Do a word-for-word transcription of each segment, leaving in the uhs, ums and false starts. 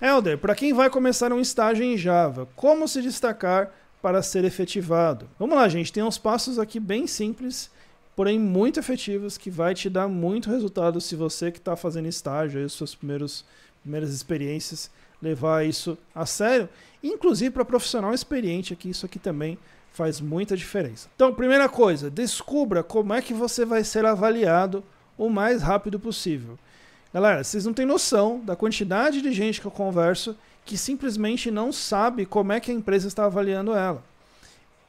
Elder, para quem vai começar um estágio em Java, como se destacar para ser efetivado? Vamos lá, gente, tem uns passos aqui bem simples, porém muito efetivos, que vai te dar muito resultado se você que está fazendo estágio, aí, os seus primeiros primeiras experiências, levar isso a sério. Inclusive para profissional experiente aqui, isso aqui também faz muita diferença. Então, primeira coisa, descubra como é que você vai ser avaliado o mais rápido possível. Galera, vocês não têm noção da quantidade de gente que eu converso que simplesmente não sabe como é que a empresa está avaliando ela.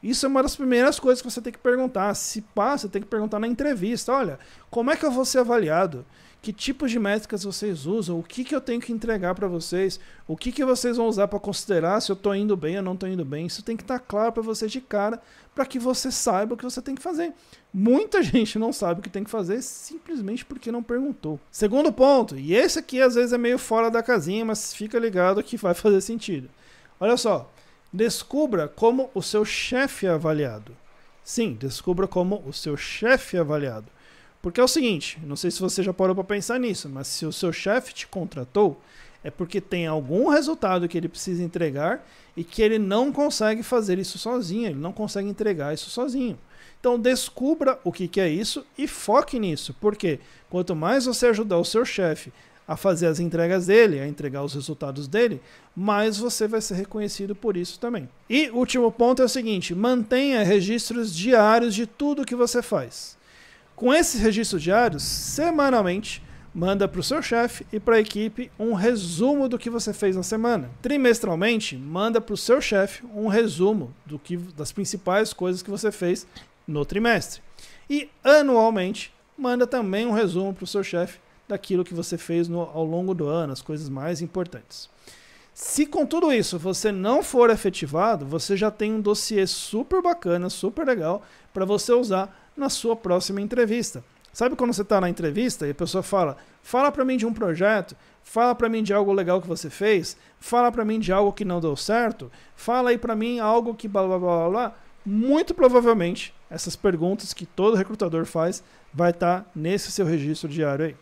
Isso é uma das primeiras coisas que você tem que perguntar. Se passa, você tem que perguntar na entrevista. Olha, como é que eu vou ser avaliado? Que tipos de métricas vocês usam? O que, que eu tenho que entregar para vocês? O que, que vocês vão usar para considerar se eu estou indo bem ou não estou indo bem? Isso tem que estar claro para você de cara, para que você saiba o que você tem que fazer. Muita gente não sabe o que tem que fazer simplesmente porque não perguntou. Segundo ponto, e esse aqui às vezes é meio fora da casinha, mas fica ligado que vai fazer sentido. Olha só. Descubra como o seu chefe é avaliado. Sim, descubra como o seu chefe é avaliado. Porque é o seguinte, não sei se você já parou para pensar nisso, mas se o seu chefe te contratou, é porque tem algum resultado que ele precisa entregar e que ele não consegue fazer isso sozinho, ele não consegue entregar isso sozinho. Então descubra o que é isso e foque nisso, porque quanto mais você ajudar o seu chefe a fazer as entregas dele, a entregar os resultados dele, mas você vai ser reconhecido por isso também. E último ponto é o seguinte, mantenha registros diários de tudo que você faz. Com esses registros diários, semanalmente, manda para o seu chefe e para a equipe um resumo do que você fez na semana. Trimestralmente, manda para o seu chefe um resumo do que, das principais coisas que você fez no trimestre. E anualmente, manda também um resumo para o seu chefe daquilo que você fez no, ao longo do ano, as coisas mais importantes. Se com tudo isso você não for efetivado, você já tem um dossiê super bacana, super legal, para você usar na sua próxima entrevista. Sabe quando você está na entrevista e a pessoa fala, fala para mim de um projeto, fala para mim de algo legal que você fez, fala para mim de algo que não deu certo, fala aí para mim algo que blá blá blá blá blá. Muito provavelmente, essas perguntas que todo recrutador faz vai estar nesse seu registro diário aí.